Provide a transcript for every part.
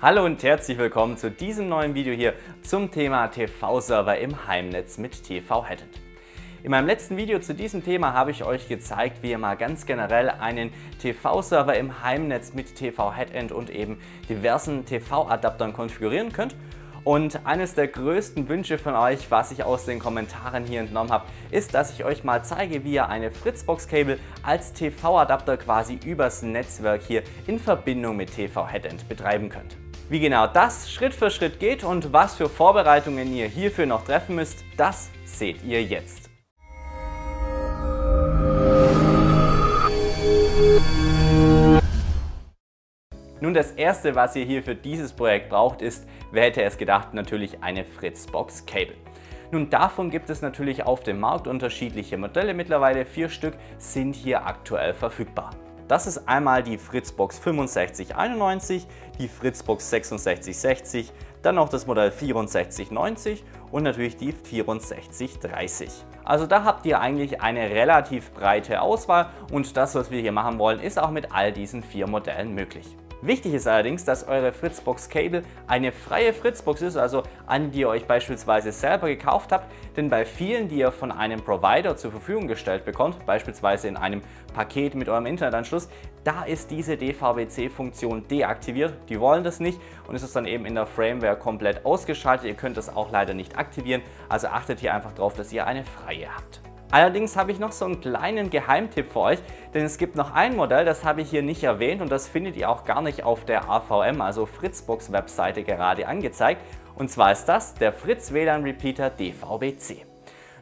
Hallo und herzlich willkommen zu diesem neuen Video hier zum Thema TV-Server im Heimnetz mit TVHeadend. In meinem letzten Video zu diesem Thema habe ich euch gezeigt, wie ihr mal ganz generell einen TV-Server im Heimnetz mit TVHeadend und eben diversen TV-Adaptern konfigurieren könnt. Und eines der größten Wünsche von euch, was ich aus den Kommentaren hier entnommen habe, ist, dass ich euch mal zeige, wie ihr eine Fritz!Box Cable als TV-Adapter quasi übers Netzwerk hier in Verbindung mit TVHeadend betreiben könnt. Wie genau das Schritt für Schritt geht und was für Vorbereitungen ihr hierfür noch treffen müsst, das seht ihr jetzt. Nun, das erste, was ihr hier für dieses Projekt braucht, ist, wer hätte es gedacht, natürlich eine Fritz!Box Cable. Nun, davon gibt es natürlich auf dem Markt unterschiedliche Modelle, mittlerweile 4 Stück sind hier aktuell verfügbar. Das ist einmal die Fritzbox 6591, die Fritzbox 6660, dann noch das Modell 6490 und natürlich die 6430. Also da habt ihr eigentlich eine relativ breite Auswahl und das, was wir hier machen wollen, ist auch mit all diesen 4 Modellen möglich. Wichtig ist allerdings, dass eure Fritzbox Cable eine freie Fritzbox ist, also eine, die ihr euch beispielsweise selber gekauft habt, denn bei vielen, die ihr von einem Provider zur Verfügung gestellt bekommt, beispielsweise in einem Paket mit eurem Internetanschluss, da ist diese DVB-C-Funktion deaktiviert, die wollen das nicht und ist es dann eben in der Firmware komplett ausgeschaltet, ihr könnt das auch leider nicht aktivieren, also achtet hier einfach drauf, dass ihr eine freie habt. Allerdings habe ich noch so einen kleinen Geheimtipp für euch, denn es gibt noch ein Modell, das habe ich hier nicht erwähnt und das findet ihr auch gar nicht auf der AVM, also Fritzbox Webseite gerade angezeigt. Und zwar ist das der Fritz WLAN Repeater DVBC.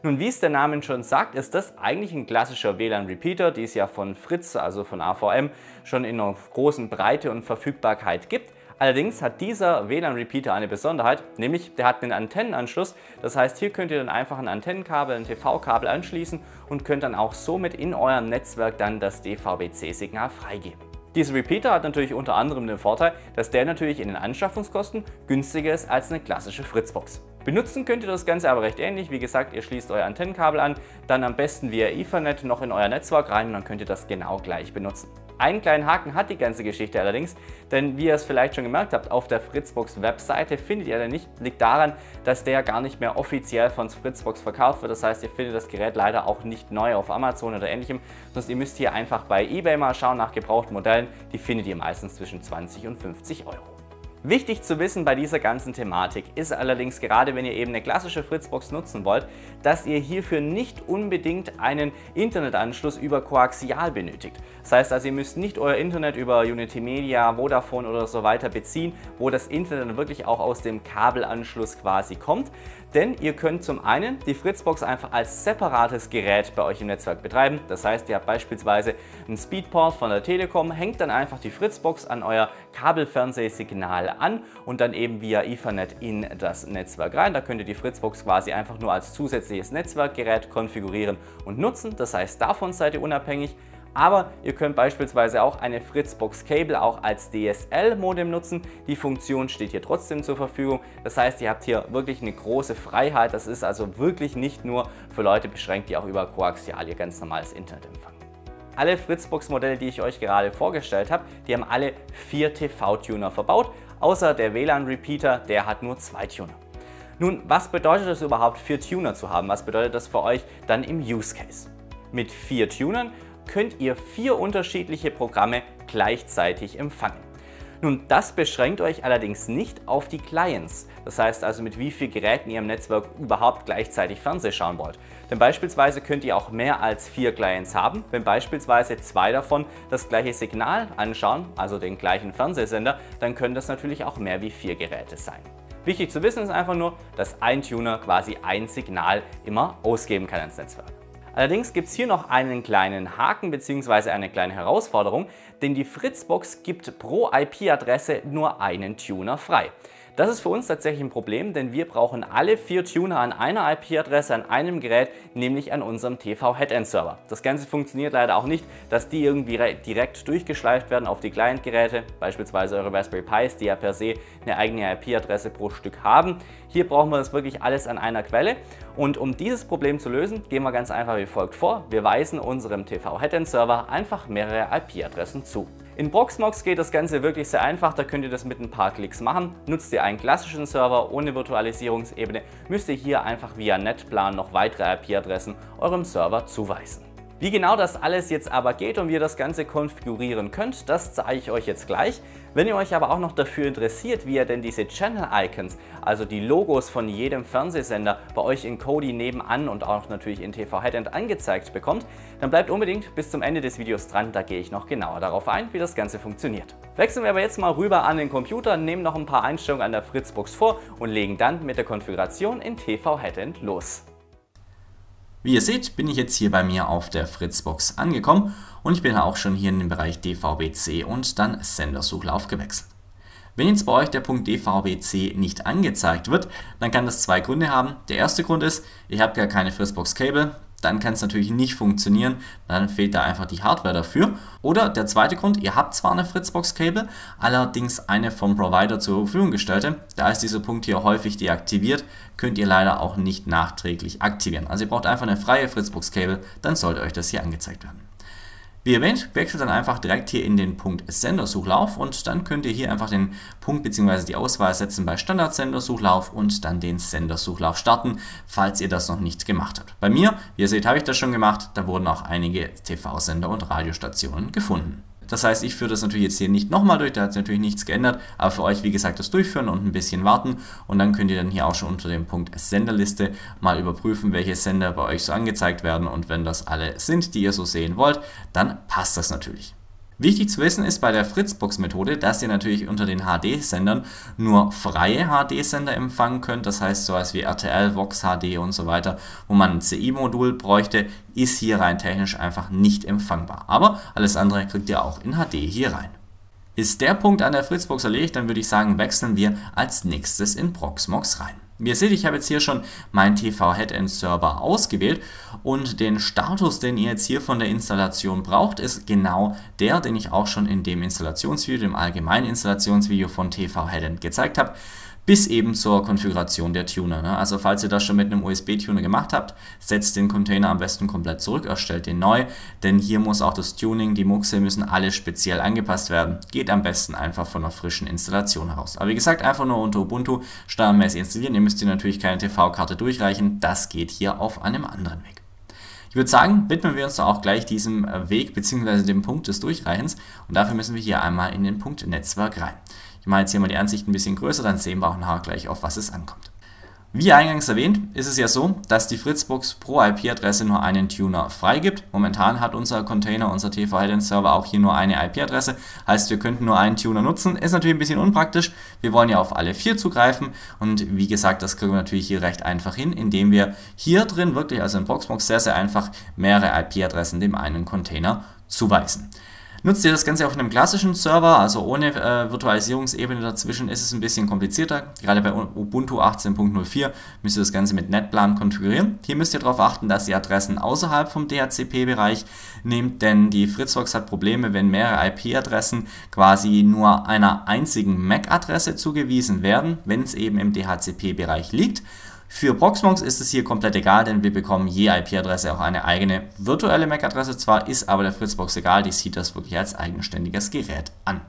Nun, wie es der Name schon sagt, ist das eigentlich ein klassischer WLAN-Repeater, die es ja von Fritz, also von AVM, schon in einer großen Breite und Verfügbarkeit gibt. Allerdings hat dieser WLAN-Repeater eine Besonderheit, nämlich der hat einen Antennenanschluss. Das heißt, hier könnt ihr dann einfach ein Antennenkabel, ein TV-Kabel anschließen und könnt dann auch somit in eurem Netzwerk dann das DVB-C-Signal freigeben. Dieser Repeater hat natürlich unter anderem den Vorteil, dass der natürlich in den Anschaffungskosten günstiger ist als eine klassische Fritzbox. Benutzen könnt ihr das Ganze aber recht ähnlich. Wie gesagt, ihr schließt euer Antennenkabel an, dann am besten via Ethernet noch in euer Netzwerk rein und dann könnt ihr das genau gleich benutzen. Einen kleinen Haken hat die ganze Geschichte allerdings, denn wie ihr es vielleicht schon gemerkt habt, auf der Fritzbox Webseite findet ihr den nicht. Liegt daran, dass der gar nicht mehr offiziell von Fritzbox verkauft wird. Das heißt, ihr findet das Gerät leider auch nicht neu auf Amazon oder ähnlichem, sonst ihr müsst hier einfach bei eBay mal schauen nach gebrauchten Modellen. Die findet ihr meistens zwischen 20 und 50 Euro. Wichtig zu wissen bei dieser ganzen Thematik ist allerdings, gerade wenn ihr eben eine klassische Fritzbox nutzen wollt, dass ihr hierfür nicht unbedingt einen Internetanschluss über Koaxial benötigt. Das heißt also, ihr müsst nicht euer Internet über Unitymedia, Vodafone oder so weiter beziehen, wo das Internet wirklich auch aus dem Kabelanschluss quasi kommt. Denn ihr könnt zum einen die Fritzbox einfach als separates Gerät bei euch im Netzwerk betreiben. Das heißt, ihr habt beispielsweise einen Speedport von der Telekom, hängt dann einfach die Fritzbox an euer Kabelfernsehsignal an und dann eben via Ethernet in das Netzwerk rein. Da könnt ihr die Fritzbox quasi einfach nur als zusätzliches Netzwerkgerät konfigurieren und nutzen. Das heißt, davon seid ihr unabhängig. Aber ihr könnt beispielsweise auch eine Fritzbox Cable auch als DSL-Modem nutzen. Die Funktion steht hier trotzdem zur Verfügung. Das heißt, ihr habt hier wirklich eine große Freiheit. Das ist also wirklich nicht nur für Leute beschränkt, die auch über Koaxial ihr ganz normales Internet empfangen. Alle Fritzbox-Modelle, die ich euch gerade vorgestellt habe, die haben alle 4 TV-Tuner verbaut. Außer der WLAN-Repeater, der hat nur 2 Tuner. Nun, was bedeutet es überhaupt, 4 Tuner zu haben? Was bedeutet das für euch dann im Use Case? Mit 4 Tunern könnt ihr 4 unterschiedliche Programme gleichzeitig empfangen. Nun, das beschränkt euch allerdings nicht auf die Clients, das heißt also, mit wie vielen Geräten ihr im Netzwerk überhaupt gleichzeitig Fernsehen schauen wollt. Denn beispielsweise könnt ihr auch mehr als 4 Clients haben, wenn beispielsweise 2 davon das gleiche Signal anschauen, also den gleichen Fernsehsender, dann können das natürlich auch mehr wie 4 Geräte sein. Wichtig zu wissen ist einfach nur, dass ein Tuner quasi ein Signal immer ausgeben kann ans Netzwerk. Allerdings gibt es hier noch einen kleinen Haken bzw. eine kleine Herausforderung, denn die Fritzbox gibt pro IP-Adresse nur einen Tuner frei. Das ist für uns tatsächlich ein Problem, denn wir brauchen alle 4 Tuner an einer IP-Adresse, an einem Gerät, nämlich an unserem TV-Headend-Server. Das Ganze funktioniert leider auch nicht, dass die irgendwie direkt durchgeschleift werden auf die Client-Geräte, beispielsweise eure Raspberry Pis, die ja per se eine eigene IP-Adresse pro Stück haben. Hier brauchen wir das wirklich alles an einer Quelle und um dieses Problem zu lösen, gehen wir ganz einfach wie folgt vor. Wir weisen unserem TV-Headend-Server einfach mehrere IP-Adressen zu. In Proxmox geht das Ganze wirklich sehr einfach, da könnt ihr das mit ein paar Klicks machen. Nutzt ihr einen klassischen Server ohne Virtualisierungsebene, müsst ihr hier einfach via Netplan noch weitere IP-Adressen eurem Server zuweisen. Wie genau das alles jetzt aber geht und wie ihr das Ganze konfigurieren könnt, das zeige ich euch jetzt gleich. Wenn ihr euch aber auch noch dafür interessiert, wie ihr denn diese Channel-Icons, also die Logos von jedem Fernsehsender, bei euch in Kodi nebenan und auch natürlich in TVHeadend angezeigt bekommt, dann bleibt unbedingt bis zum Ende des Videos dran, da gehe ich noch genauer darauf ein, wie das Ganze funktioniert. Wechseln wir aber jetzt mal rüber an den Computer, nehmen noch ein paar Einstellungen an der Fritzbox vor und legen dann mit der Konfiguration in TVHeadend los. Wie ihr seht, bin ich jetzt hier bei mir auf der Fritzbox angekommen und ich bin auch schon hier in den Bereich DVB-C und dann Sendersuchlauf gewechselt. Wenn jetzt bei euch der Punkt DVB-C nicht angezeigt wird, dann kann das zwei Gründe haben. Der erste Grund ist, ihr habt gar keine Fritzbox Cable, dann kann es natürlich nicht funktionieren, dann fehlt da einfach die Hardware dafür. Oder der zweite Grund, ihr habt zwar eine Fritzbox Cable, allerdings eine vom Provider zur Verfügung gestellte, da ist dieser Punkt hier häufig deaktiviert, könnt ihr leider auch nicht nachträglich aktivieren. Also ihr braucht einfach eine freie Fritzbox Cable, dann sollte euch das hier angezeigt werden. Wie erwähnt, wechselt dann einfach direkt hier in den Punkt Sendersuchlauf und dann könnt ihr hier einfach den Punkt bzw. die Auswahl setzen bei Standard-Sendersuchlauf und dann den Sendersuchlauf starten, falls ihr das noch nicht gemacht habt. Bei mir, wie ihr seht, habe ich das schon gemacht, da wurden auch einige TV-Sender und Radiostationen gefunden. Das heißt, ich führe das natürlich jetzt hier nicht nochmal durch, da hat es natürlich nichts geändert, aber für euch, wie gesagt, das Durchführen und ein bisschen warten und dann könnt ihr dann hier auch schon unter dem Punkt Senderliste mal überprüfen, welche Sender bei euch so angezeigt werden und wenn das alle sind, die ihr so sehen wollt, dann passt das natürlich. Wichtig zu wissen ist bei der Fritzbox-Methode, dass ihr natürlich unter den HD-Sendern nur freie HD-Sender empfangen könnt, das heißt sowas wie RTL, VOX, HD und so weiter, wo man ein CI-Modul bräuchte, ist hier rein technisch einfach nicht empfangbar. Aber alles andere kriegt ihr auch in HD hier rein. Ist der Punkt an der Fritzbox erledigt, dann würde ich sagen, wechseln wir als nächstes in Proxmox rein. Wie ihr seht, ich habe jetzt hier schon meinen TVHeadend-Server ausgewählt und den Status, den ihr jetzt hier von der Installation braucht, ist genau der, den ich auch schon in dem Installationsvideo, dem allgemeinen Installationsvideo von TVHeadend gezeigt habe, bis eben zur Konfiguration der Tuner. Also falls ihr das schon mit einem USB-Tuner gemacht habt, setzt den Container am besten komplett zurück, erstellt den neu, denn hier muss auch das Tuning, die Muxe müssen alle speziell angepasst werden. Geht am besten einfach von einer frischen Installation heraus. Aber wie gesagt, einfach nur unter Ubuntu standardmäßig installieren. Ihr müsst hier natürlich keine TV-Karte durchreichen, das geht hier auf einem anderen Weg. Ich würde sagen, widmen wir uns auch gleich diesem Weg bzw. dem Punkt des Durchreichens und dafür müssen wir hier einmal in den Punkt Netzwerk rein. Ich mache jetzt hier mal die Ansicht ein bisschen größer, dann sehen wir auch nachher gleich, auf was es ankommt. Wie eingangs erwähnt, ist es ja so, dass die Fritzbox pro IP-Adresse nur einen Tuner freigibt. Momentan hat unser Container, unser TV-Headend-Server auch hier nur eine IP-Adresse. Heißt, wir könnten nur einen Tuner nutzen. Ist natürlich ein bisschen unpraktisch. Wir wollen ja auf alle vier zugreifen. Und wie gesagt, das kriegen wir natürlich hier recht einfach hin, indem wir hier drin wirklich, also in Proxmox, sehr, sehr einfach mehrere IP-Adressen dem einen Container zuweisen. Nutzt ihr das Ganze auf einem klassischen Server, also ohne Virtualisierungsebene dazwischen, ist es ein bisschen komplizierter. Gerade bei Ubuntu 18.04 müsst ihr das Ganze mit Netplan konfigurieren. Hier müsst ihr darauf achten, dass ihr Adressen außerhalb vom DHCP-Bereich nehmt, denn die Fritzbox hat Probleme, wenn mehrere IP-Adressen quasi nur einer einzigen MAC-Adresse zugewiesen werden, wenn es eben im DHCP-Bereich liegt. Für Proxmox ist es hier komplett egal, denn wir bekommen je IP-Adresse auch eine eigene virtuelle MAC-Adresse. Zwar ist aber der Fritzbox egal, die sieht das wirklich als eigenständiges Gerät an.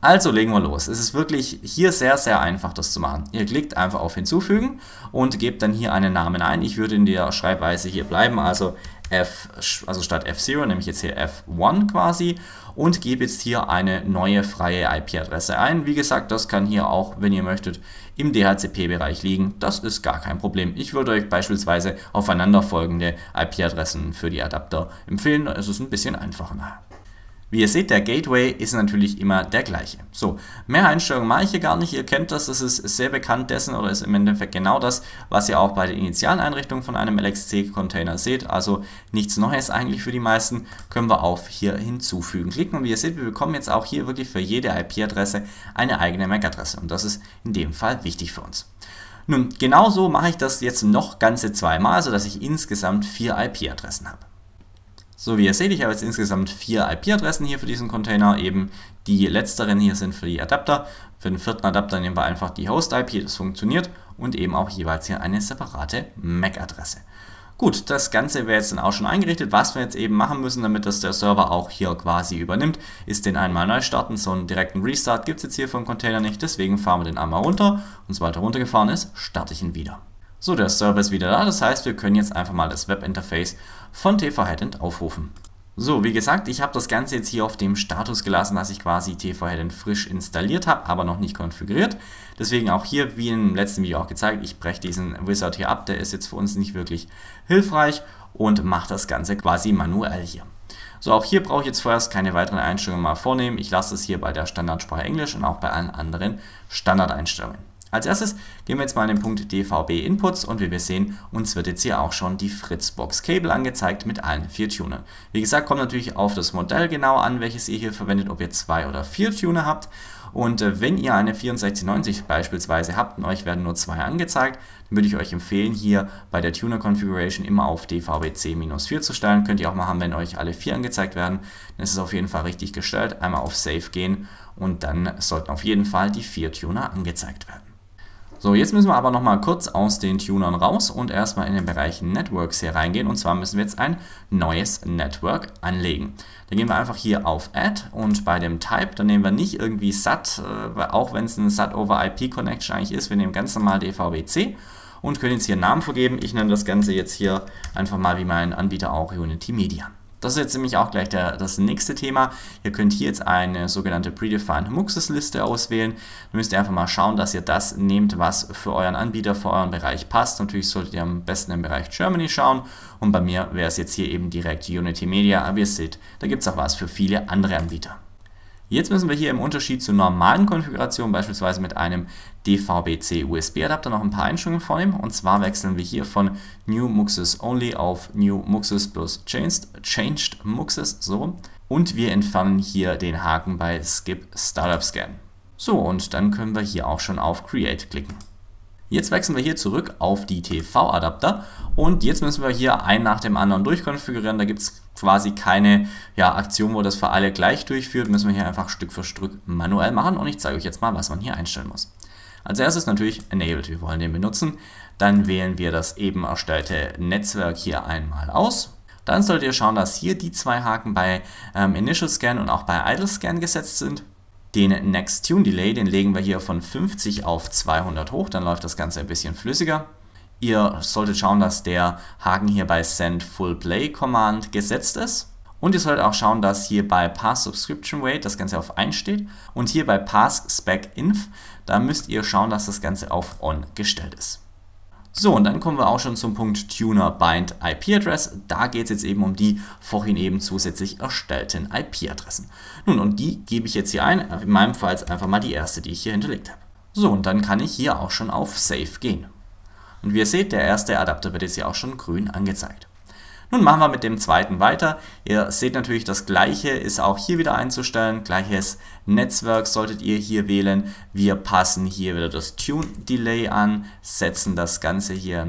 Also legen wir los. Es ist wirklich hier sehr, sehr einfach, das zu machen. Ihr klickt einfach auf Hinzufügen und gebt dann hier einen Namen ein. Ich würde in der Schreibweise hier bleiben, also F, also statt F0 nehme ich jetzt hier F1 quasi und gebe jetzt hier eine neue freie IP-Adresse ein. Wie gesagt, das kann hier auch, wenn ihr möchtet, im DHCP-Bereich liegen. Das ist gar kein Problem. Ich würde euch beispielsweise aufeinanderfolgende IP-Adressen für die Adapter empfehlen. Es ist ein bisschen einfacher. Wie ihr seht, der Gateway ist natürlich immer der gleiche. So, mehr Einstellungen mache ich hier gar nicht. Ihr kennt das, das ist sehr bekannt dessen oder ist im Endeffekt genau das, was ihr auch bei den initialen Einrichtungen von einem LXC-Container seht. Also nichts Neues eigentlich für die meisten. Können wir auf hier hinzufügen klicken und wie ihr seht, wir bekommen jetzt auch hier wirklich für jede IP-Adresse eine eigene MAC-Adresse und das ist in dem Fall wichtig für uns. Nun, genau so mache ich das jetzt noch ganze zweimal, sodass ich insgesamt 4 IP-Adressen habe. So, wie ihr seht, ich habe jetzt insgesamt 4 IP-Adressen hier für diesen Container, eben die letzteren hier sind für die Adapter. Für den vierten Adapter nehmen wir einfach die Host-IP, das funktioniert und eben auch jeweils hier eine separate MAC-Adresse. Gut, das Ganze wäre jetzt dann auch schon eingerichtet. Was wir jetzt eben machen müssen, damit das der Server auch hier quasi übernimmt, ist den einmal neu starten. So einen direkten Restart gibt es jetzt hier vom Container nicht, deswegen fahren wir den einmal runter und sobald er runtergefahren ist, starte ich ihn wieder. So, der Server ist wieder da, das heißt, wir können jetzt einfach mal das Webinterface von TVHeadend aufrufen. So, wie gesagt, ich habe das Ganze jetzt hier auf dem Status gelassen, dass ich quasi TVHeadend frisch installiert habe, aber noch nicht konfiguriert. Deswegen auch hier, wie im letzten Video auch gezeigt, ich breche diesen Wizard hier ab, der ist jetzt für uns nicht wirklich hilfreich und mache das Ganze quasi manuell hier. So, auch hier brauche ich jetzt vorerst keine weiteren Einstellungen mal vornehmen. Ich lasse es hier bei der Standardsprache Englisch und auch bei allen anderen Standardeinstellungen. Als erstes gehen wir jetzt mal in den Punkt DVB-Inputs und wie wir sehen, uns wird jetzt hier auch schon die Fritz!Box Cable angezeigt mit allen 4 Tunern. Wie gesagt, kommt natürlich auf das Modell genau an, welches ihr hier verwendet, ob ihr 2 oder 4 Tuner habt. Und wenn ihr eine 6490 beispielsweise habt und euch werden nur 2 angezeigt, dann würde ich euch empfehlen, hier bei der Tuner Configuration immer auf DVB-C-4 zu stellen. Könnt ihr auch machen, wenn euch alle 4 angezeigt werden. Dann ist es auf jeden Fall richtig gestellt. Einmal auf Save gehen und dann sollten auf jeden Fall die 4 Tuner angezeigt werden. So, jetzt müssen wir aber nochmal kurz aus den Tunern raus und erstmal in den Bereich Networks hier reingehen. Und zwar müssen wir jetzt ein neues Network anlegen. Dann gehen wir einfach hier auf Add und bei dem Type, dann nehmen wir nicht irgendwie SAT, auch wenn es eine SAT-over-IP-Connection eigentlich ist. Wir nehmen ganz normal DVB-C und können jetzt hier einen Namen vergeben. Ich nenne das Ganze jetzt hier einfach mal wie mein Anbieter auch Unitymedia. Das ist jetzt nämlich auch gleich das nächste Thema. Ihr könnt hier jetzt eine sogenannte Predefined Muxes-Liste auswählen. Dann müsst ihr einfach mal schauen, dass ihr das nehmt, was für euren Anbieter, für euren Bereich passt. Natürlich solltet ihr am besten im Bereich Germany schauen. Und bei mir wäre es jetzt hier eben direkt Unitymedia. Aber ihr seht, da gibt es auch was für viele andere Anbieter. Jetzt müssen wir hier im Unterschied zur normalen Konfiguration, beispielsweise mit einem DVB-C USB-Adapter, noch ein paar Einstellungen vornehmen. Und zwar wechseln wir hier von New Muxes Only auf New Muxes plus Changed Muxes, so. Und wir entfernen hier den Haken bei Skip Startup Scan. So, und dann können wir hier auch schon auf Create klicken. Jetzt wechseln wir hier zurück auf die TV-Adapter und jetzt müssen wir hier einen nach dem anderen durchkonfigurieren. Da gibt es quasi keine Aktion, wo das für alle gleich durchführt. Müssen wir hier einfach Stück für Stück manuell machen und ich zeige euch jetzt mal, was man hier einstellen muss. Als erstes natürlich Enabled, wir wollen den benutzen. Dann wählen wir das eben erstellte Netzwerk hier einmal aus. Dann solltet ihr schauen, dass hier die 2 Haken bei Initial Scan und auch bei Idle Scan gesetzt sind. Den Next Tune Delay, den legen wir hier von 50 auf 200 hoch, dann läuft das Ganze ein bisschen flüssiger. Ihr solltet schauen, dass der Haken hier bei Send Full Play Command gesetzt ist. Und ihr solltet auch schauen, dass hier bei Pass Subscription Weight das Ganze auf 1 steht. Und hier bei Pass Spec Inf, da müsst ihr schauen, dass das Ganze auf On gestellt ist. So, und dann kommen wir auch schon zum Punkt Tuner Bind IP Address. Da geht es jetzt eben um die vorhin eben zusätzlich erstellten IP-Adressen. Nun, und die gebe ich jetzt hier ein, in meinem Fall jetzt einfach mal die erste, die ich hier hinterlegt habe. So, und dann kann ich hier auch schon auf Save gehen. Und wie ihr seht, der erste Adapter wird jetzt hier auch schon grün angezeigt. Nun machen wir mit dem zweiten weiter. Ihr seht natürlich, das gleiche ist auch hier wieder einzustellen. Gleiches Netzwerk solltet ihr hier wählen. Wir passen hier wieder das Tune Delay an, setzen das Ganze hier,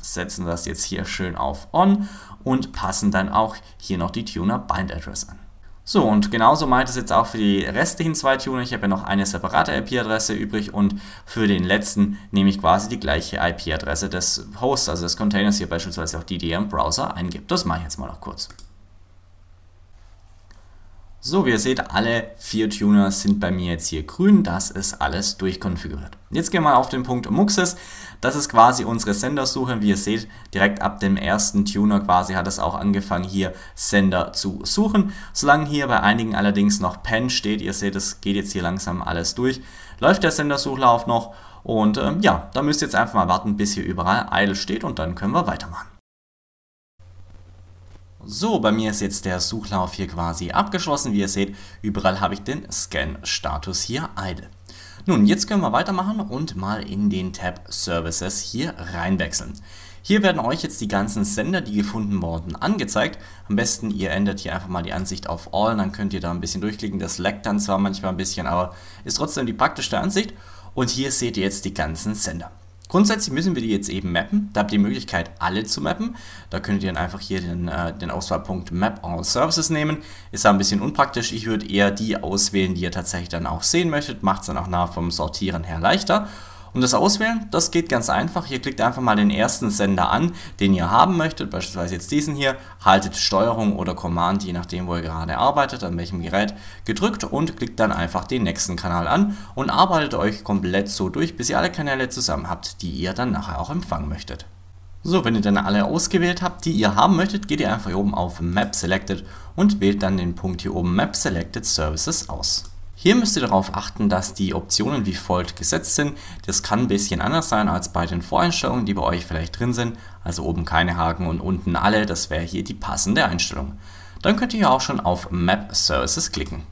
setzen das jetzt hier schön auf On und passen dann auch hier noch die Tuner Bind Address an. So, und genauso mache ich das jetzt auch für die restlichen 2 Tuner. Ich habe ja noch eine separate IP-Adresse übrig und für den letzten nehme ich quasi die gleiche IP-Adresse des Hosts, also des Containers hier beispielsweise, auch die ihr im Browser eingibt. Das mache ich jetzt mal noch kurz. So, wie ihr seht, alle 4 Tuner sind bei mir jetzt hier grün, das ist alles durchkonfiguriert. Jetzt gehen wir mal auf den Punkt Muxes, das ist quasi unsere Sendersuche, wie ihr seht, direkt ab dem ersten Tuner quasi hat es auch angefangen, hier Sender zu suchen. Solange hier bei einigen allerdings noch Pen steht, ihr seht, es geht jetzt hier langsam alles durch, läuft der Sendersuchlauf noch und ja, da müsst ihr jetzt einfach mal warten, bis hier überall Idle steht und dann können wir weitermachen. So, bei mir ist jetzt der Suchlauf hier quasi abgeschlossen. Wie ihr seht, überall habe ich den Scan-Status hier idle. Nun, jetzt können wir weitermachen und mal in den Tab Services hier reinwechseln. Hier werden euch jetzt die ganzen Sender, die gefunden wurden, angezeigt. Am besten, ihr ändert hier einfach mal die Ansicht auf All, dann könnt ihr da ein bisschen durchklicken. Das laggt dann zwar manchmal ein bisschen, aber ist trotzdem die praktischste Ansicht. Und hier seht ihr jetzt die ganzen Sender. Grundsätzlich müssen wir die jetzt eben mappen. Da habt ihr die Möglichkeit, alle zu mappen. Da könnt ihr dann einfach hier den Auswahlpunkt Map All Services nehmen. Ist da ein bisschen unpraktisch. Ich würde eher die auswählen, die ihr tatsächlich dann auch sehen möchtet. Macht es dann auch nach vom Sortieren her leichter. Und das Auswählen, das geht ganz einfach. Ihr klickt einfach mal den ersten Sender an, den ihr haben möchtet, beispielsweise jetzt diesen hier, haltet Steuerung oder Command, je nachdem wo ihr gerade arbeitet, an welchem Gerät, gedrückt und klickt dann einfach den nächsten Kanal an und arbeitet euch komplett so durch, bis ihr alle Kanäle zusammen habt, die ihr dann nachher auch empfangen möchtet. So, wenn ihr dann alle ausgewählt habt, die ihr haben möchtet, geht ihr einfach hier oben auf Map Selected und wählt dann den Punkt hier oben Map Selected Services aus. Hier müsst ihr darauf achten, dass die Optionen wie folgt gesetzt sind. Das kann ein bisschen anders sein als bei den Voreinstellungen, die bei euch vielleicht drin sind. Also oben keine Haken und unten alle, das wäre hier die passende Einstellung. Dann könnt ihr hier auch schon auf Map Services klicken.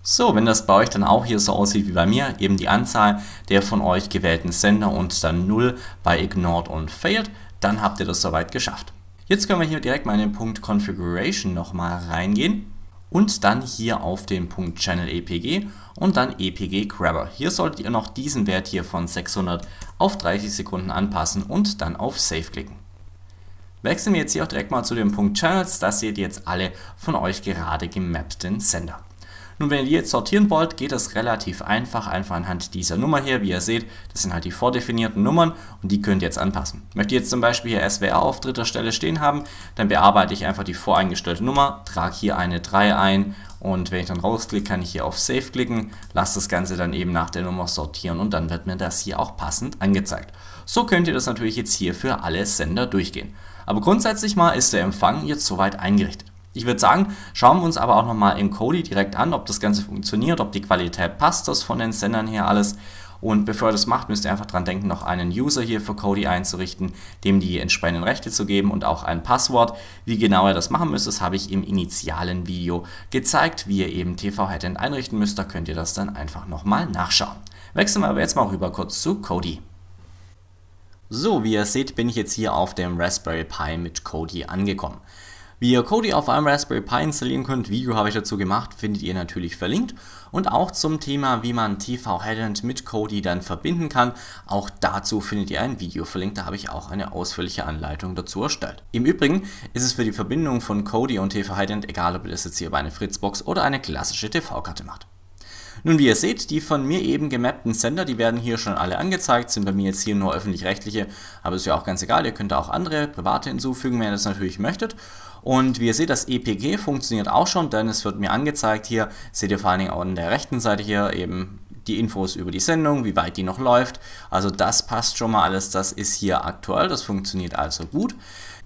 So, wenn das bei euch dann auch hier so aussieht wie bei mir, eben die Anzahl der von euch gewählten Sender und dann 0 bei Ignored und Failed, dann habt ihr das soweit geschafft. Jetzt können wir hier direkt mal in den Punkt Configuration nochmal reingehen und dann hier auf den Punkt Channel EPG und dann EPG Grabber. Hier solltet ihr noch diesen Wert hier von 600 auf 30 Sekunden anpassen und dann auf Save klicken. Wechseln wir jetzt hier auch direkt mal zu dem Punkt Channels, das seht ihr jetzt alle von euch gerade gemappten Sender. Nun, wenn ihr die jetzt sortieren wollt, geht das relativ einfach anhand dieser Nummer hier, wie ihr seht, das sind halt die vordefinierten Nummern und die könnt ihr jetzt anpassen. Möchtet ihr jetzt zum Beispiel hier SWR auf dritter Stelle stehen haben, dann bearbeite ich einfach die voreingestellte Nummer, trage hier eine 3 ein und wenn ich dann rausklicke, kann ich hier auf Save klicken, lasse das Ganze dann eben nach der Nummer sortieren und dann wird mir das hier auch passend angezeigt. So könnt ihr das natürlich jetzt hier für alle Sender durchgehen. Aber grundsätzlich mal ist der Empfang jetzt soweit eingerichtet. Ich würde sagen, schauen wir uns aber auch nochmal im Kodi direkt an, ob das Ganze funktioniert, ob die Qualität passt, das von den Sendern her alles. Und bevor ihr das macht, müsst ihr einfach dran denken, noch einen User hier für Kodi einzurichten, dem die entsprechenden Rechte zu geben und auch ein Passwort. Wie genau ihr das machen müsst, das habe ich im initialen Video gezeigt, wie ihr eben TVHeadend einrichten müsst. Da könnt ihr das dann einfach nochmal nachschauen. Wechseln wir aber jetzt mal rüber kurz zu Kodi. So, wie ihr seht, bin ich jetzt hier auf dem Raspberry Pi mit Kodi angekommen. Wie ihr Kodi auf einem Raspberry Pi installieren könnt, Video habe ich dazu gemacht, findet ihr natürlich verlinkt. Und auch zum Thema, wie man TVHeadend mit Kodi dann verbinden kann, auch dazu findet ihr ein Video verlinkt, da habe ich auch eine ausführliche Anleitung dazu erstellt. Im Übrigen ist es für die Verbindung von Kodi und TVHeadend egal, ob ihr das jetzt hier über eine Fritzbox oder eine klassische TV-Karte macht. Nun, wie ihr seht, die von mir eben gemappten Sender, die werden hier schon alle angezeigt, sind bei mir jetzt hier nur öffentlich-rechtliche, aber ist ja auch ganz egal, ihr könnt da auch andere, private hinzufügen, wenn ihr das natürlich möchtet. Und wie ihr seht, das EPG funktioniert auch schon, denn es wird mir angezeigt hier, seht ihr vor allen Dingen auch an der rechten Seite hier eben die Infos über die Sendung, wie weit die noch läuft, also das passt schon mal alles, das ist hier aktuell, das funktioniert also gut.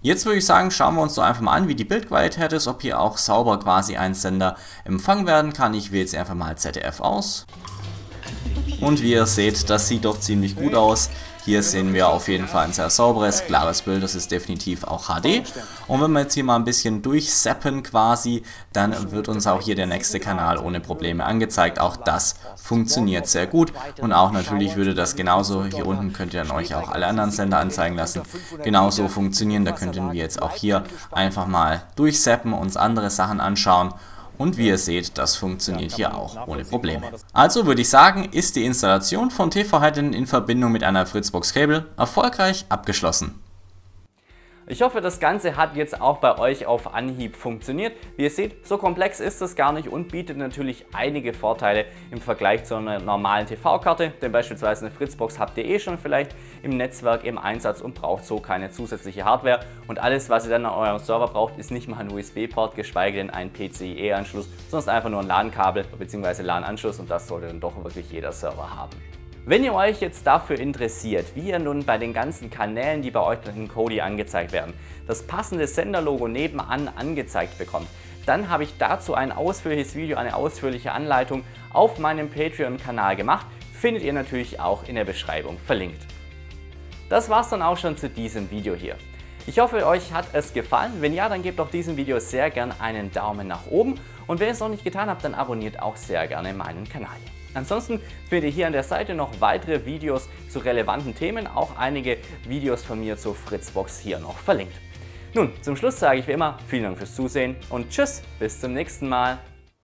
Jetzt würde ich sagen, schauen wir uns doch einfach mal an, wie die Bildqualität ist, ob hier auch sauber quasi ein Sender empfangen werden kann. Ich wähle jetzt einfach mal ZDF aus. Und wie ihr seht, das sieht doch ziemlich gut aus. Hier sehen wir auf jeden Fall ein sehr sauberes, klares Bild, das ist definitiv auch HD. Und wenn wir jetzt hier mal ein bisschen durchzappen quasi, dann wird uns auch hier der nächste Kanal ohne Probleme angezeigt. Auch das funktioniert sehr gut und auch natürlich würde das genauso, hier unten könnt ihr dann euch auch alle anderen Sender anzeigen lassen, genauso funktionieren. Da könnten wir jetzt auch hier einfach mal durchzappen, uns andere Sachen anschauen. Und wie ihr seht, das funktioniert hier auch ohne Probleme. Also würde ich sagen, ist die Installation von TVHeadend in Verbindung mit einer Fritz!Box Cable erfolgreich abgeschlossen. Ich hoffe, das Ganze hat jetzt auch bei euch auf Anhieb funktioniert. Wie ihr seht, so komplex ist es gar nicht und bietet natürlich einige Vorteile im Vergleich zu einer normalen TV-Karte, denn beispielsweise eine Fritzbox habt ihr eh schon vielleicht im Netzwerk im Einsatz und braucht so keine zusätzliche Hardware. Und alles, was ihr dann an eurem Server braucht, ist nicht mal ein USB-Port, geschweige denn ein PCIe-Anschluss, sondern einfach nur ein LAN-Kabel bzw. LAN-Anschluss und das sollte dann doch wirklich jeder Server haben. Wenn ihr euch jetzt dafür interessiert, wie ihr nun bei den ganzen Kanälen, die bei euch in Kodi angezeigt werden, das passende Senderlogo nebenan angezeigt bekommt, dann habe ich dazu ein ausführliches Video, eine ausführliche Anleitung auf meinem Patreon-Kanal gemacht. Findet ihr natürlich auch in der Beschreibung verlinkt. Das war's dann auch schon zu diesem Video hier. Ich hoffe, euch hat es gefallen. Wenn ja, dann gebt doch diesem Video sehr gern einen Daumen nach oben. Und wenn ihr es noch nicht getan habt, dann abonniert auch sehr gerne meinen Kanal. Ansonsten findet ihr hier an der Seite noch weitere Videos zu relevanten Themen, auch einige Videos von mir zur Fritzbox hier noch verlinkt. Nun, zum Schluss sage ich wie immer, vielen Dank fürs Zusehen und tschüss, bis zum nächsten Mal.